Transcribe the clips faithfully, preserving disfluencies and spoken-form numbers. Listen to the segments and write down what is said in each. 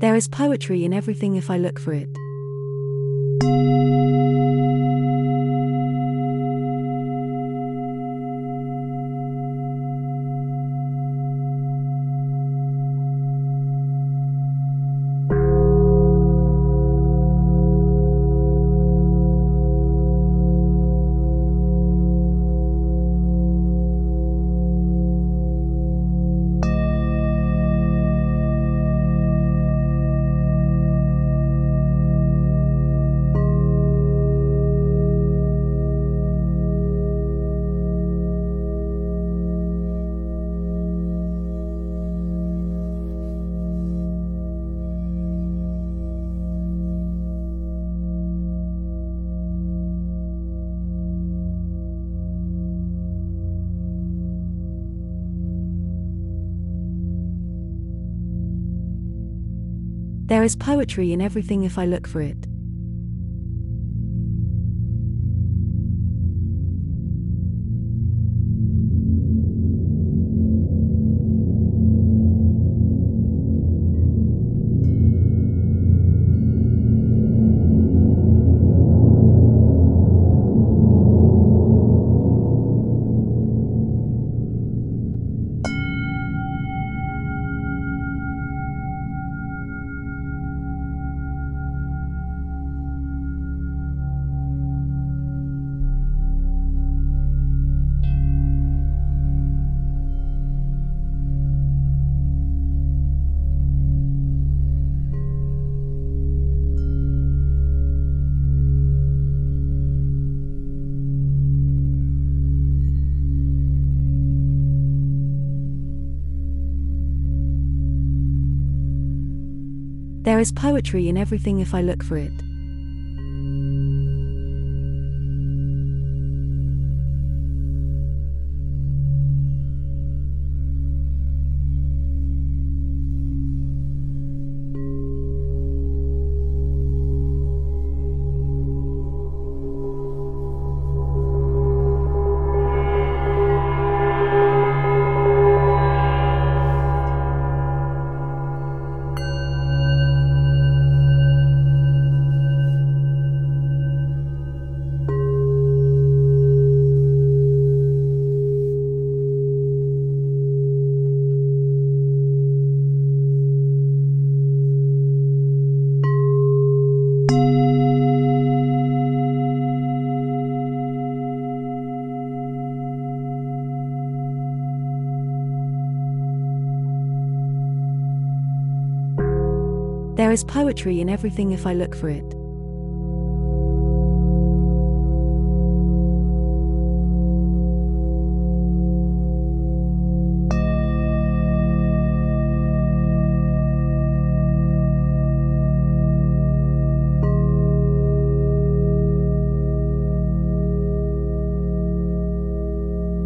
There is poetry in everything if I look for it. There is poetry in everything if I look for it. There is poetry in everything if I look for it. There is poetry in everything if I look for it. There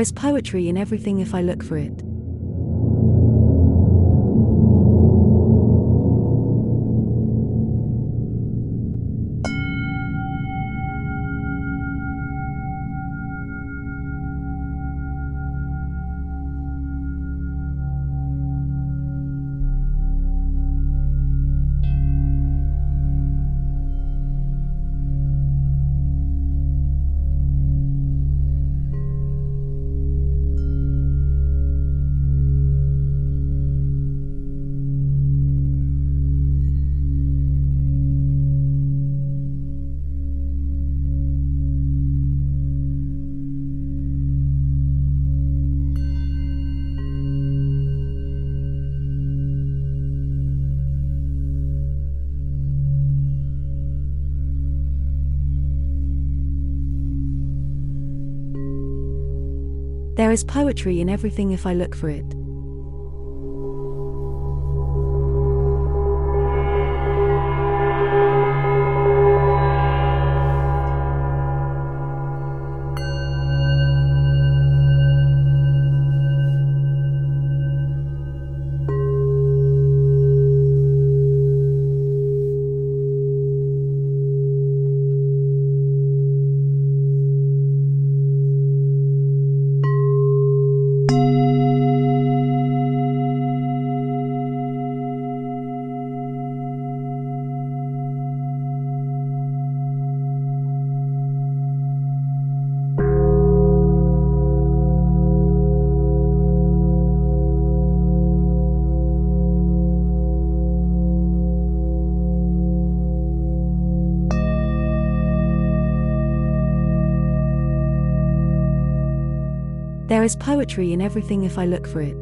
is poetry in everything if I look for it. There is poetry in everything if I look for it. There is poetry in everything if I look for it.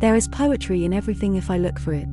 There is poetry in everything if I look for it.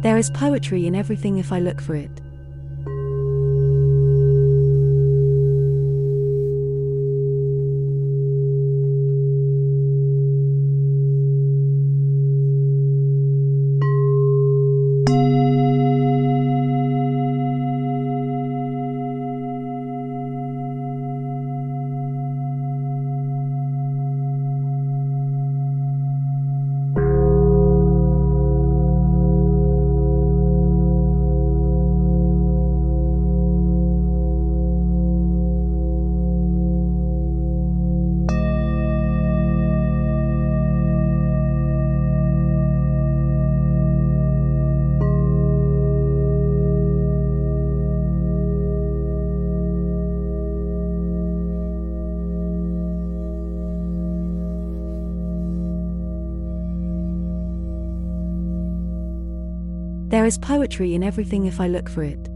There is poetry in everything if I look for it. There is poetry in everything if I look for it.